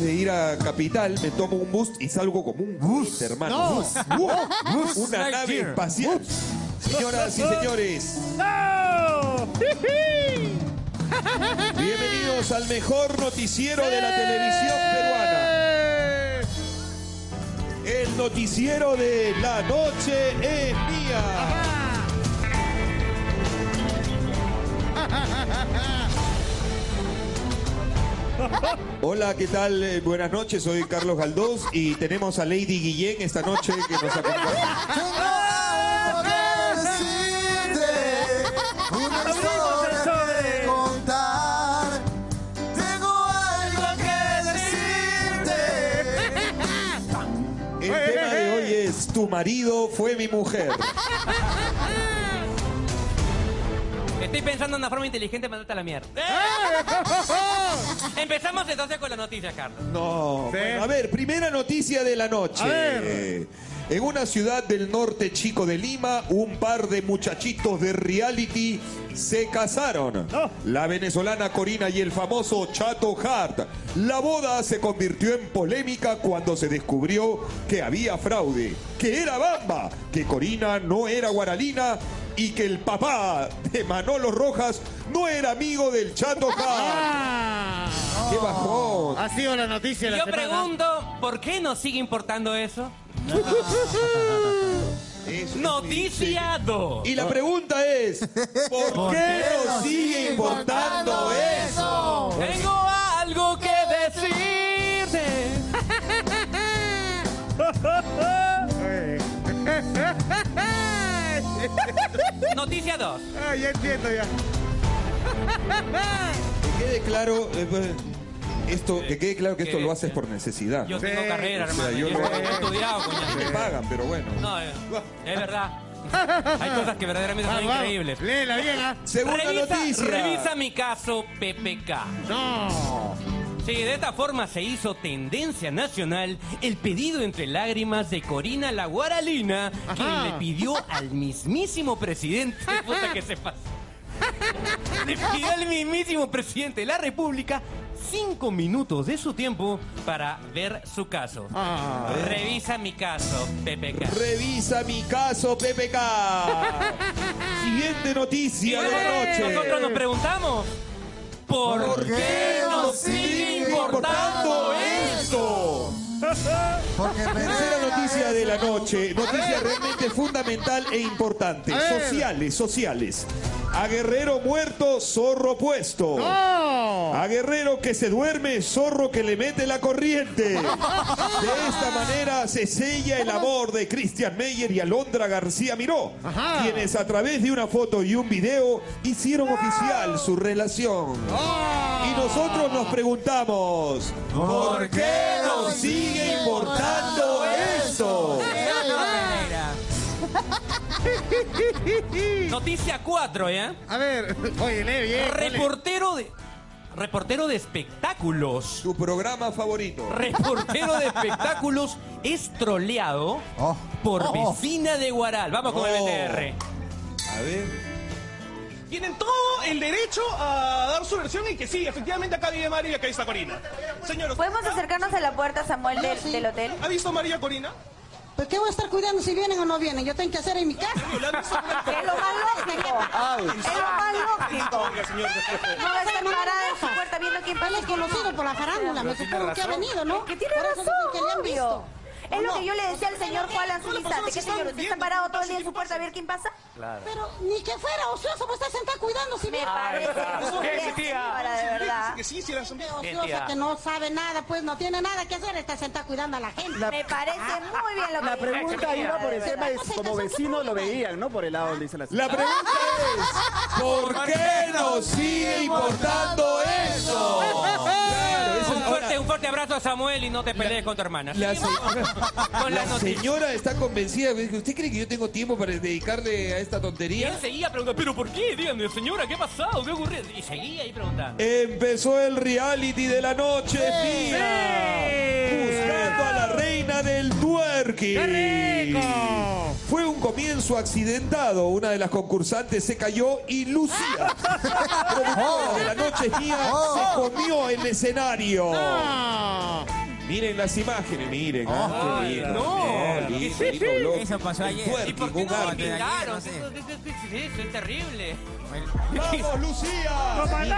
de ir a Capital, me tomo un bus y salgo como un bus, hermano. Bus, bus, una right nave here. Espacial. Bus. Señoras y señores. No. Bienvenidos al mejor noticiero de la televisión peruana. El noticiero de La Noche es Mía. Hola, ¿qué tal? Buenas noches, soy Carlos Galdós y tenemos a Lady Guillén esta noche que nos acompaña. Tu marido fue mi mujer. Estoy pensando en una forma inteligente para mandarte a la mierda. Empezamos entonces con la noticia, Carlos. No. ¿Sí? Bueno, a ver, primera noticia de la noche. A ver. En una ciudad del norte chico de Lima, un par de muchachitos de reality se casaron. No. La venezolana Korina y el famoso Chato Hart. La boda se convirtió en polémica cuando se descubrió que había fraude, que era bamba, que Korina no era guaralina y que el papá de Manolo Rojas no era amigo del Chato Hart. Ah, ¡qué bajón! Ha sido la noticia de la semana. Yo pregunto, ¿por qué nos sigue importando eso? Noticiado. Y la pregunta es, ¿por qué nos sigue importando eso? Tengo algo que decirte. Noticia 2. Ah, ya entiendo ya. Que quede claro. Esto, que quede claro que esto lo haces por necesidad. Yo tengo carrera, hermano. O sea, yo no he estudiado, coño. Me pagan, pero bueno. No, es verdad. Hay cosas que verdaderamente son increíbles. Léela bien, ¿ah? Segunda noticia. Revisa mi caso PPK. No. Sí, de esta forma se hizo tendencia nacional el pedido entre lágrimas de Korina la guaralina, quien le pidió al mismísimo presidente. Puta que se pasó. Le pidió al mismísimo presidente de la República 5 minutos de su tiempo para ver su caso. Ah. Revisa mi caso, PPK. Revisa mi caso, PPK. Siguiente noticia de la noche. Nosotros nos preguntamos, ¿por qué nos sigue importando esto? Porque tercera noticia de la noche. Noticia realmente fundamental e importante. Sociales, sociales. A guerrero muerto, zorro puesto. ¡No! A guerrero que se duerme, zorro que le mete la corriente. De esta manera se sella el amor de Christian Meier y Alondra García Miró, ajá, quienes a través de una foto y un video hicieron oficial su relación. ¡Oh! Y nosotros nos preguntamos, ¿por qué nos sigue importando eso? Noticia 4, ¿eh? A ver, oye, lee bien. Reportero de espectáculos. Su programa favorito. Reportero de espectáculos es troleado por vecina de Huaral. Vamos con el BTR. A ver. Tienen todo el derecho a dar su versión y que sí, efectivamente acá vive María y acá está Korina. Señores, ¿podemos acercarnos a la puerta, Samuel, del hotel? ¿Ha visto María Korina? ¿Pues qué voy a estar cuidando si vienen o no vienen? Yo tengo que hacer en mi casa. Es lo más lógico. Es lo más lógico. No va a estar parada en su puerta viendo quién pasa. Él es conocido por la farándula. Me supongo que ha venido, ¿no? Que tiene razón. Es lo que yo le decía al señor Juan hace un instante. ¿Qué señor? ¿Usted está parado todo el día en su puerta a ver quién pasa? Claro. Pero ni que fuera ocioso, pues está sentada cuidando si viene. Me parece de verdad. Que sí, si la ociosa que no sabe nada, pues no tiene nada que hacer, está sentada cuidando a la gente. Me parece muy bien lo que la pregunta iba por el tema es, como vecinos lo veían, ¿no? Por el lado donde dice la señora. La pregunta es, ¿por qué nos sigue importando eso? Un fuerte abrazo a Samuel y no te pelees con tu hermana. La señora está convencida. ¿Usted cree que yo tengo tiempo para dedicarle a esta tontería? Y él seguía preguntando, ¿pero por qué? Díganme, señora, ¿qué ha pasado? ¿Qué ocurrió? Y seguía ahí preguntando. Empezó el reality de la noche, tía. Buscando a la reina del twerking. ¡Qué rico! Fue un comienzo accidentado. Una de las concursantes se cayó y Lucía, productora de La Noche es Mía, se comió el escenario. No. Miren las imágenes, miren. Oh, qué lindo. No, lindo, sí, lindo, sí. Eso pasó ayer. Fuerte, ¿y por qué no pintaron? Eso es terrible. ¡Vamos, Lucía! ¡Vamos,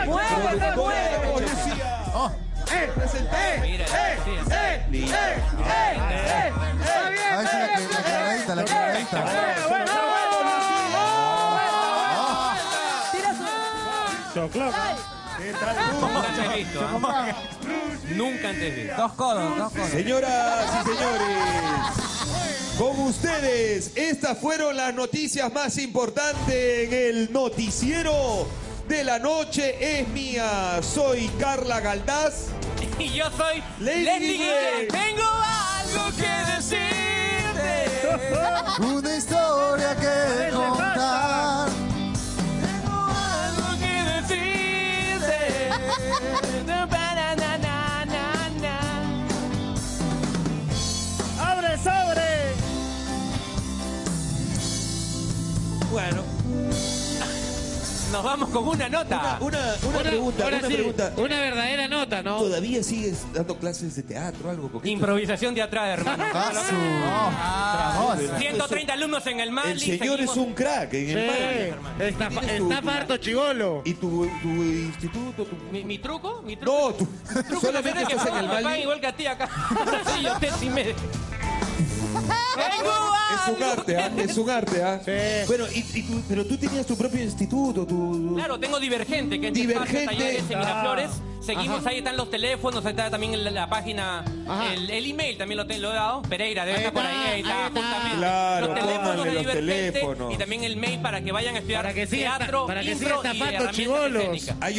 Lucía! Nunca antes visto. Dos codos, dos codos. Señoras y señores, con ustedes, estas fueron las noticias más importantes en el noticiero de la noche es mía. Soy Carla Galdós. Y yo soy Lady Guillén. Tengo algo que decirte. Una historia que contar. Tengo algo que decirte. ¡Abre, sobre! Bueno. Nos vamos con una nota. Una pregunta. Una verdadera nota, ¿no? ¿Todavía sigues dando clases de teatro o algo? Improvisación de atrás, hermano. Ah, 130 alumnos en el Mali. El señor es un crack en el Mali. Está farto, Chivolo. ¿Y tu instituto? ¿Mi truco? ¿Mi truco? No, tu truco solamente que en el Mali. Me pagan igual que a ti acá. Sí, yo te sí me... Es un arte. Sí. Bueno, pero tú tenías tu propio instituto. Claro, tengo Divergente, que es Divergente. En Miraflores. Seguimos, ajá. Ahí están los teléfonos, ahí está también la página, el email también lo he dado. Pereira, debe estar por ahí, ahí está, justamente. Claro, los teléfonos de Divergente y también el mail para que vayan a estudiar teatro, impro y herramientas escénicas.